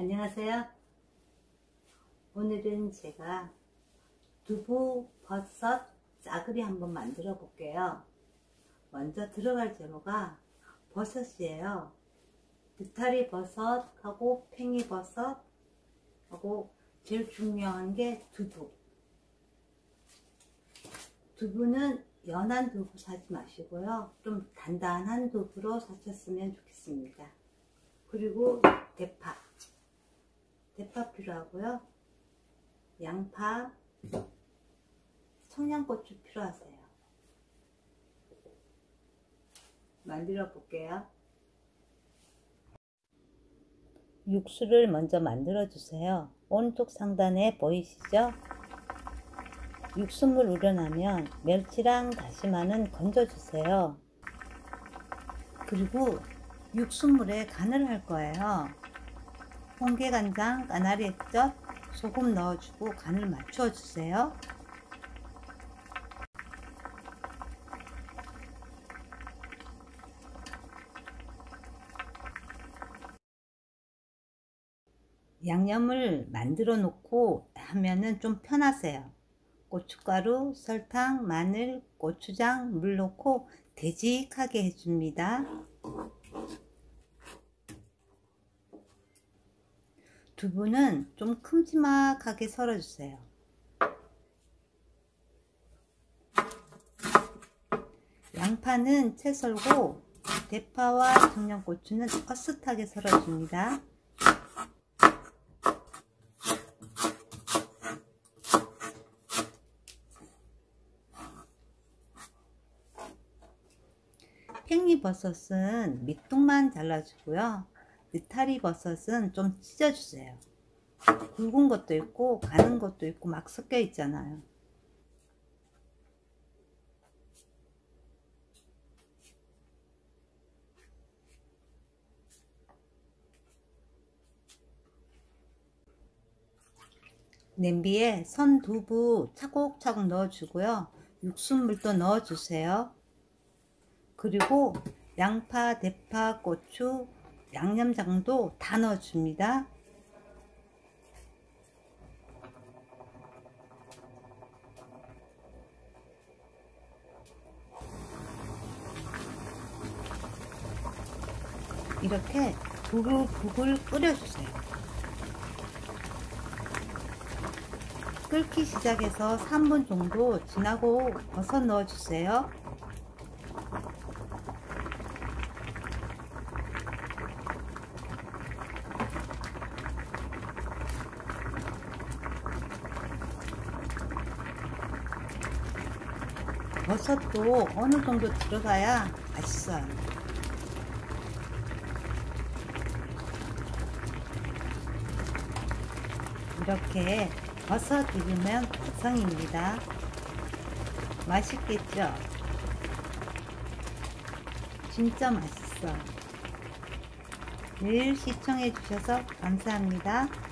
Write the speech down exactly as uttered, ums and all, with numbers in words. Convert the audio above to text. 안녕하세요. 오늘은 제가 두부 버섯 짜글이 한번 만들어 볼게요. 먼저 들어갈 재료가 버섯이에요. 느타리 버섯하고 팽이 버섯하고 제일 중요한 게 두부. 두부는 연한 두부 사지 마시고요, 좀 단단한 두부로 사셨으면 좋겠습니다. 그리고 대파 대파 필요하고요, 양파, 청양고추 필요하세요. 만들어 볼게요. 육수를 먼저 만들어 주세요. 오른쪽 상단에 보이시죠? 육수물 우려나면 멸치랑 다시마는 건져 주세요. 그리고 육수물에 간을 할 거예요. 홍게간장, 까나리액젓, 소금 넣어주고 간을 맞춰 주세요. 양념을 만들어 놓고 하면은 좀 편하세요. 고춧가루, 설탕, 마늘, 고추장, 물 넣고 되직하게 해줍니다. 두부는 좀 큼지막하게 썰어주세요. 양파는 채 썰고 대파와 청양고추는 어슷하게 썰어줍니다. 팽이버섯은 밑둥만 잘라주고요, 느타리 버섯은 좀 찢어주세요. 굵은 것도 있고 가는 것도 있고 막 섞여 있잖아요. 냄비에 선두부 차곡차곡 넣어주고요, 육수물도 넣어주세요. 그리고 양파, 대파, 고추, 양념장도 다 넣어줍니다. 이렇게 부글부글 끓여주세요. 끓기 시작해서 삼 분 정도 지나고 버섯 넣어주세요. 버섯도 어느 정도 들어가야 맛있어요. 이렇게 버섯 비비면 완성입니다. 맛있겠죠? 진짜 맛있어. 늘 시청해 주셔서 감사합니다.